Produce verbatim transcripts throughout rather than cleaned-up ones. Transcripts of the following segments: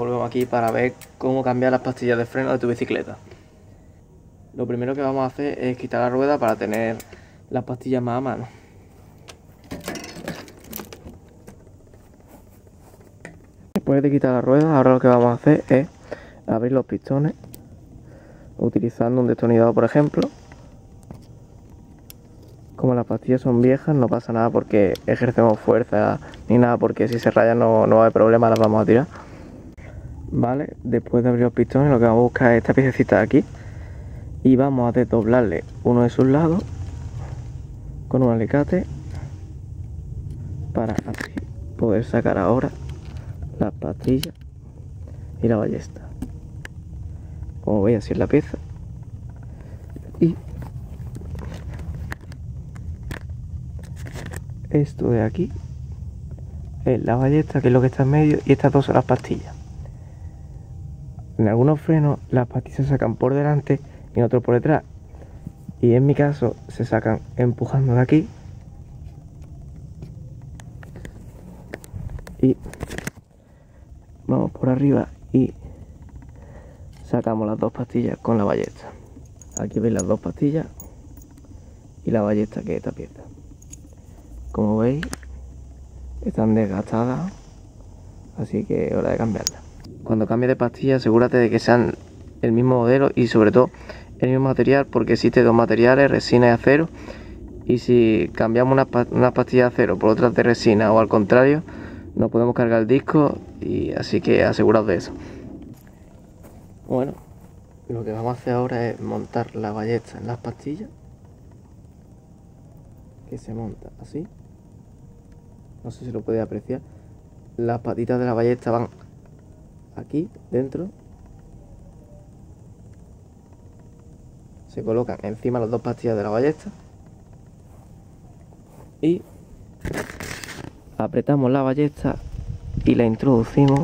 Volvemos aquí para ver cómo cambiar las pastillas de freno de tu bicicleta. Lo primero que vamos a hacer es quitar la rueda para tener las pastillas más a mano. Después de quitar la rueda, ahora lo que vamos a hacer es abrir los pistones utilizando un destornillador, por ejemplo. Como las pastillas son viejas, no pasa nada porque ejercemos fuerza ni nada, porque si se rayan no, no va a haber problema, las vamos a tirar. Vale, después de abrir los pistones, lo que vamos a buscar es esta piececita de aquí y vamos a desdoblarle uno de sus lados con un alicate para así poder sacar ahora la pastilla y la ballesta. Como veis, así es la pieza. Y esto de aquí es la ballesta, que es lo que está en medio, y estas dos son las pastillas. En algunos frenos las pastillas se sacan por delante y en otros por detrás, y en mi caso se sacan empujando de aquí y vamos por arriba y sacamos las dos pastillas con la ballesta. Aquí veis las dos pastillas y la ballesta, que es esta pieza. Como veis, están desgastadas, así que es hora de cambiarlas. Cuando cambies de pastilla, asegúrate de que sean el mismo modelo y sobre todo el mismo material, porque existen dos materiales, resina y acero, y si cambiamos unas una pastillas de acero por otras de resina o al contrario, no podemos cargar el disco, y así que aseguraos de eso. Bueno, lo que vamos a hacer ahora es montar la ballesta en las pastillas, que se monta así. No sé si lo podéis apreciar, las patitas de la ballesta van aquí dentro, se colocan encima las dos pastillas de la ballesta y apretamos la ballesta y la introducimos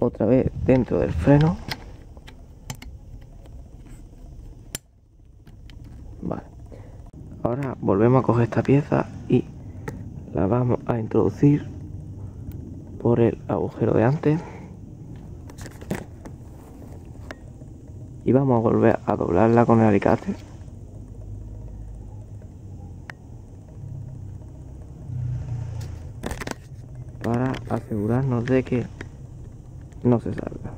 otra vez dentro del freno. Vale, ahora volvemos a coger esta pieza y la vamos a introducir por el agujero de antes y vamos a volver a doblarla con el alicate para asegurarnos de que no se salga.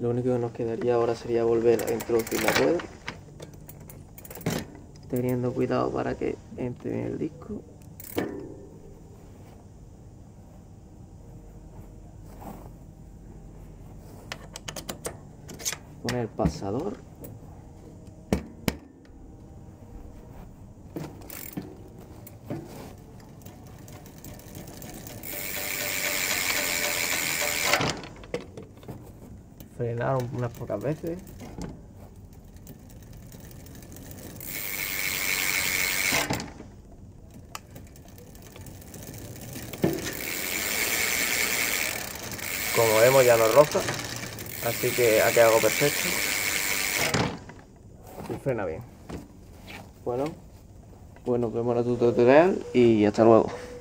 Lo único que nos quedaría ahora sería volver a introducir la rueda, teniendo cuidado para que entre bien el disco. Poner el pasador. Frenar unas pocas veces. Como vemos, ya no roza, así que ha quedado perfecto y frena bien. Bueno, pues nos vemos en otro tutorial y hasta luego.